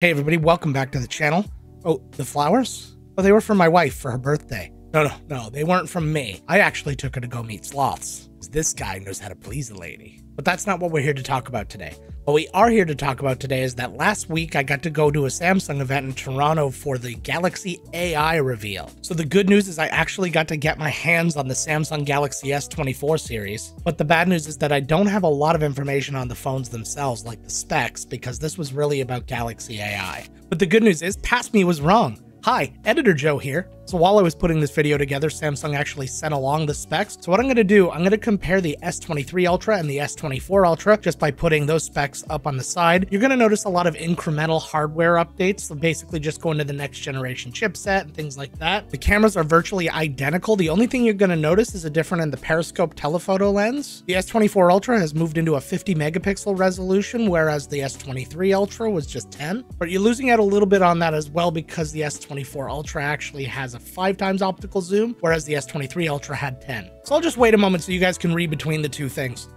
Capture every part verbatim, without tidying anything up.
Hey everybody, welcome back to the channel. Oh, the flowers? Oh, they were from my wife for her birthday. No, no, no, they weren't from me. I actually took her to go meet sloths. This guy knows how to please a lady. But that's not what we're here to talk about today. What we are here to talk about today is that last week I got to go to a Samsung event in Toronto for the Galaxy A I reveal. So the good news is I actually got to get my hands on the Samsung Galaxy S twenty-four series. But the bad news is that I don't have a lot of information on the phones themselves, like the specs, because this was really about Galaxy A I. But the good news is past me was wrong. Hi, Editor Joe here. So while I was putting this video together, Samsung actually sent along the specs. So what I'm going to do, I'm going to compare the S twenty-three Ultra and the S twenty-four Ultra just by putting those specs up on the side. You're going to notice a lot of incremental hardware updates, so basically just going to the next generation chipset and things like that. The cameras are virtually identical. The only thing you're going to notice is a difference in the periscope telephoto lens. The S twenty-four Ultra has moved into a fifty megapixel resolution, whereas the S twenty-three Ultra was just ten. But you're losing out a little bit on that as well because the S twenty-four Ultra actually has a five times optical zoom, whereas the S twenty-three Ultra had ten. So I'll just wait a moment so you guys can read between the two things.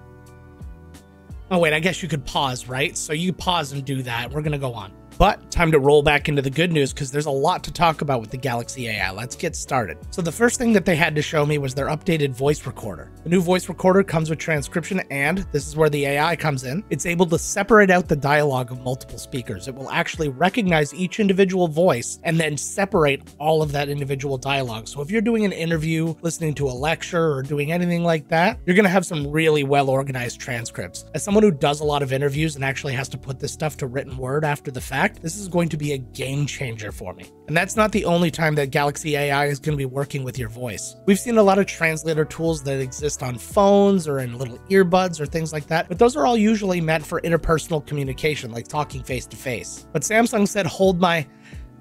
Oh wait, I guess you could pause, right? So you pause and do that. We're gonna go on. But time to roll back into the good news because there's a lot to talk about with the Galaxy A I. Let's get started. So the first thing that they had to show me was their updated voice recorder. The new voice recorder comes with transcription, and this is where the A I comes in. It's able to separate out the dialogue of multiple speakers. It will actually recognize each individual voice and then separate all of that individual dialogue. So if you're doing an interview, listening to a lecture, or doing anything like that, you're going to have some really well-organized transcripts. As someone who does a lot of interviews and actually has to put this stuff to written word after the fact, this is going to be a game changer for me. And that's not the only time that Galaxy A I is going to be working with your voice. We've seen a lot of translator tools that exist on phones or in little earbuds or things like that, but those are all usually meant for interpersonal communication, like talking face to face. But Samsung said, hold my...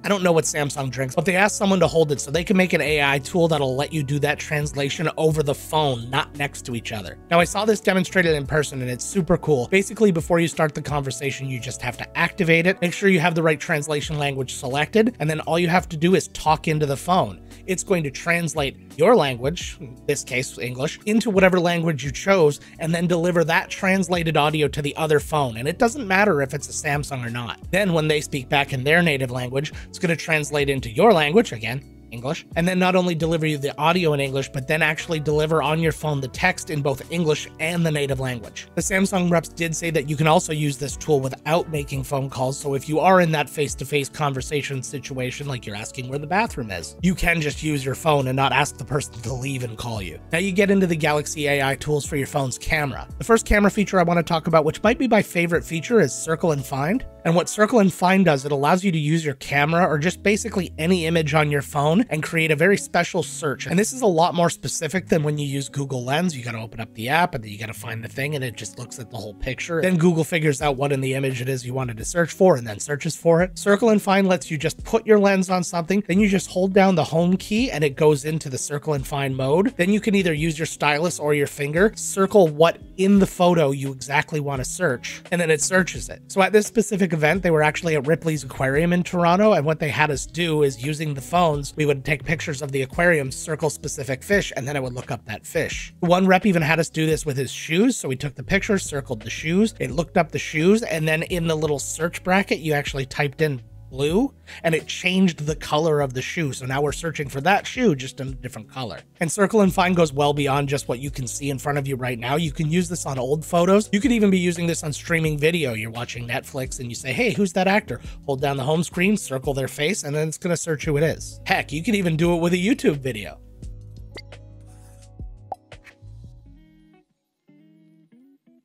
I don't know what Samsung drinks, but they asked someone to hold it so they can make an A I tool that'll let you do that translation over the phone, not next to each other. Now, I saw this demonstrated in person and it's super cool. Basically, before you start the conversation, you just have to activate it, make sure you have the right translation language selected, and then all you have to do is talk into the phone. It's going to translate your language, in this case English, into whatever language you chose, and then deliver that translated audio to the other phone. And it doesn't matter if it's a Samsung or not. Then when they speak back in their native language, it's going to translate into your language, again, English, and then not only deliver you the audio in English, but then actually deliver on your phone the text in both English and the native language. The Samsung reps did say that you can also use this tool without making phone calls, so if you are in that face-to-face conversation situation, like you're asking where the bathroom is, you can just use your phone and not ask the person to leave and call you. Now you get into the Galaxy A I tools for your phone's camera. The first camera feature I want to talk about, which might be my favorite feature, is Circle and Find. And what Circle and Find does, it allows you to use your camera or just basically any image on your phone and create a very special search. And this is a lot more specific than when you use Google Lens. You got to open up the app and then you got to find the thing and it just looks at the whole picture. Then Google figures out what in the image it is you wanted to search for and then searches for it. Circle and Find lets you just put your lens on something. Then you just hold down the home key and it goes into the Circle and Find mode. Then you can either use your stylus or your finger, circle what in the photo you exactly want to search, and then it searches it. So at this specific event, they were actually at Ripley's Aquarium in Toronto, and what they had us do is, using the phones, we would take pictures of the aquarium, circle specific fish, and then it would look up that fish. One rep even had us do this with his shoes, so we took the picture, circled the shoes, it looked up the shoes, and then in the little search bracket you actually typed in blue and it changed the color of the shoe. So now we're searching for that shoe, just in a different color. And Circle and Find goes well beyond just what you can see in front of you right now. You can use this on old photos. You could even be using this on streaming video. You're watching Netflix and you say, hey, who's that actor? Hold down the home screen, circle their face, and then it's going to search who it is. Heck, you could even do it with a YouTube video.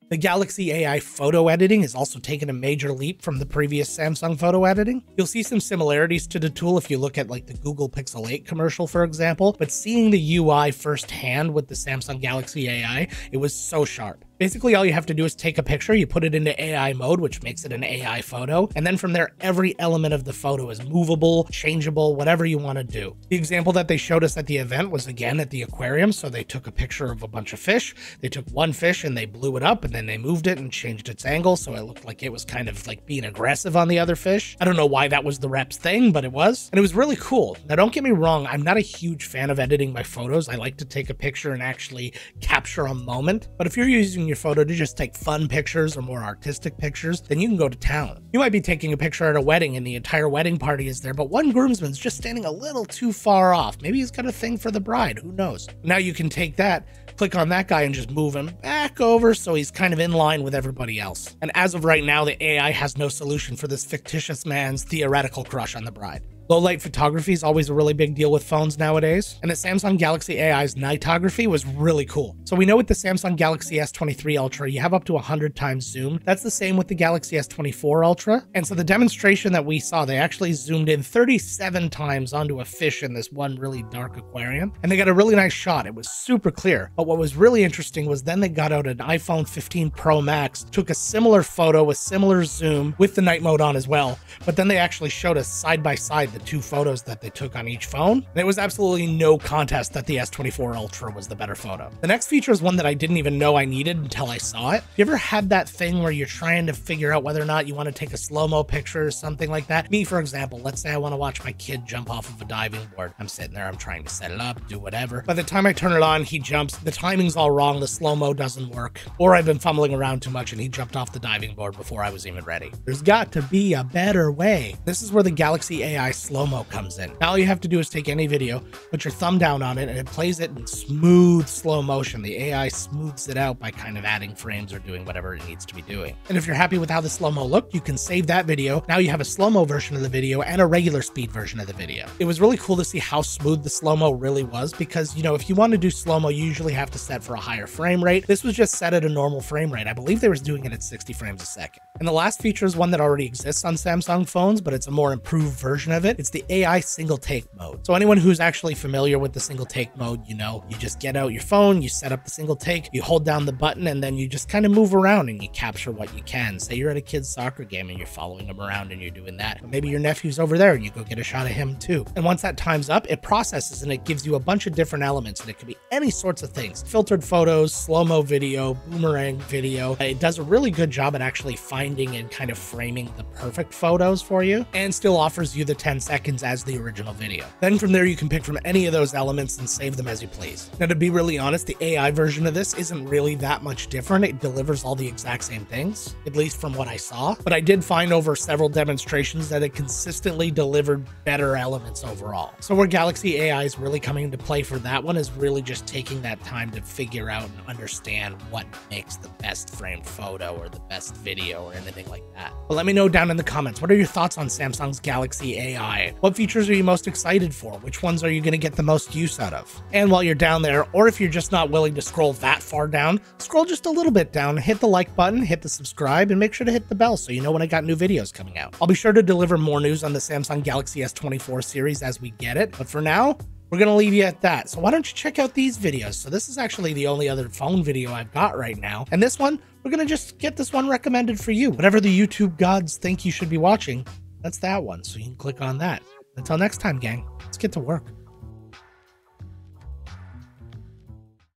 The Galaxy A I photo editing has also taken a major leap from the previous Samsung photo editing. You'll see some similarities to the tool if you look at like the Google Pixel eight commercial, for example, but seeing the U I firsthand with the Samsung Galaxy A I, it was so sharp. Basically, all you have to do is take a picture, you put it into A I mode, which makes it an A I photo, and then from there, every element of the photo is movable, changeable, whatever you want to do. The example that they showed us at the event was, again, at the aquarium, so they took a picture of a bunch of fish, they took one fish and they blew it up, and then they moved it and changed its angle, so it looked like it was kind of like being aggressive on the other fish. I don't know why that was the rep's thing, but it was, and it was really cool. Now, don't get me wrong, I'm not a huge fan of editing my photos. I like to take a picture and actually capture a moment, but if you're using taking your photo to just take fun pictures or more artistic pictures, then you can go to town. You might be taking a picture at a wedding and the entire wedding party is there, but one groomsman's just standing a little too far off. Maybe he's got a thing for the bride, who knows? Now you can take that, click on that guy and just move him back over so he's kind of in line with everybody else. And as of right now, the A I has no solution for this fictitious man's theoretical crush on the bride. Low light photography is always a really big deal with phones nowadays, and the Samsung Galaxy A I's Nightography was really cool. So we know with the Samsung Galaxy S twenty-three Ultra, you have up to one hundred times zoom. That's the same with the Galaxy S twenty-four Ultra. And so the demonstration that we saw, they actually zoomed in thirty-seven times onto a fish in this one really dark aquarium, and they got a really nice shot. It was super clear. But what was really interesting was then they got out an iPhone fifteen Pro Max, took a similar photo with similar zoom with the night mode on as well, but then they actually showed us side by side the two photos that they took on each phone. There was absolutely no contest that the S twenty-four Ultra was the better photo. The next feature is one that I didn't even know I needed until I saw it. You ever had that thing where you're trying to figure out whether or not you want to take a slow-mo picture or something like that? Me, for example, let's say I want to watch my kid jump off of a diving board. I'm sitting there, I'm trying to set it up, do whatever. By the time I turn it on, he jumps. The timing's all wrong. The slow-mo doesn't work. Or I've been fumbling around too much and he jumped off the diving board before I was even ready. There's got to be a better way. This is where the Galaxy A I slow-mo comes in. All you have to do is take any video, put your thumb down on it, and it plays it in smooth slow motion. The A I smooths it out by kind of adding frames or doing whatever it needs to be doing. And if you're happy with how the slow-mo looked, you can save that video. Now you have a slow-mo version of the video and a regular speed version of the video. It was really cool to see how smooth the slow-mo really was, because, you know, if you want to do slow-mo, you usually have to set for a higher frame rate. This was just set at a normal frame rate. I believe they were doing it at sixty frames a second. And the last feature is one that already exists on Samsung phones, but it's a more improved version of it. It's the A I single take mode. So anyone who's actually familiar with the single take mode, you know, you just get out your phone, you set up the single take, you hold down the button, and then you just kind of move around and you capture what you can. Say you're at a kid's soccer game and you're following them around and you're doing that. But maybe your nephew's over there and you go get a shot of him too. And once that time's up, it processes and it gives you a bunch of different elements, and it could be any sorts of things. Filtered photos, slow-mo video, boomerang video. It does a really good job at actually finding and kind of framing the perfect photos for you, and still offers you the ten seconds as the original video. Then from there, you can pick from any of those elements and save them as you please. Now, to be really honest, the A I version of this isn't really that much different. It delivers all the exact same things, at least from what I saw. But I did find over several demonstrations that it consistently delivered better elements overall. So where Galaxy A I is really coming into play for that one is really just taking that time to figure out and understand what makes the best framed photo or the best video or anything like that. But let me know down in the comments, what are your thoughts on Samsung's Galaxy A I? What features are you most excited for? Which ones are you going to get the most use out of? And while you're down there, or if you're just not willing to scroll that far down, scroll just a little bit down, hit the like button, hit the subscribe, and make sure to hit the bell so you know when I got new videos coming out. I'll be sure to deliver more news on the Samsung Galaxy S twenty-four series as we get it, but for now, we're going to leave you at that. So why don't you check out these videos? So this is actually the only other phone video I've got right now. And this one, we're going to just get this one recommended for you. Whatever the YouTube gods think you should be watching, that's that one, so you can click on that. Until next time, gang, let's get to work.